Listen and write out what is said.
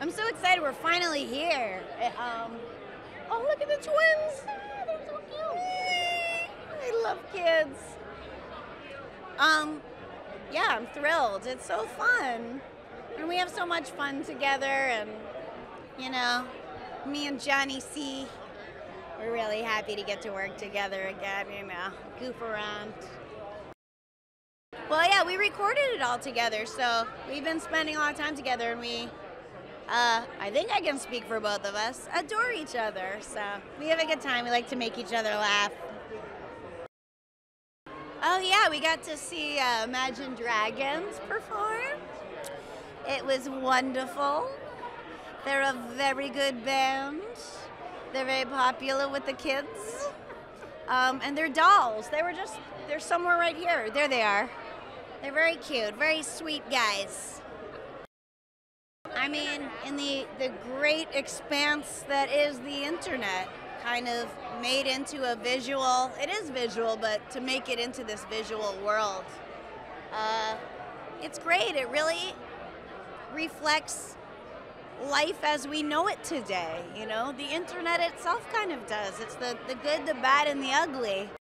I'm so excited we're finally here. Oh, look at the twins. Oh, they're so cute. I love kids. Yeah, I'm thrilled. It's so fun. And we have so much fun together. And, you know, me and Johnny C, we're really happy to get to work together again, you know, goof around. Well, yeah, we recorded it all together, so we've been spending a lot of time together, and we, I think I can speak for both of us, adore each other. So we have a good time. We like to make each other laugh. Oh, yeah, we got to see Imagine Dragons perform. It was wonderful. They're a very good band. They're very popular with the kids. And they're dolls. They were just, they're somewhere right here. There they are. They're very cute, very sweet guys. I mean, in the great expanse that is the internet, kind of made into a visual, it is visual, but to make it into this visual world, it's great. It really reflects life as we know it today, you know? The internet itself kind of does. It's the good, the bad, and the ugly.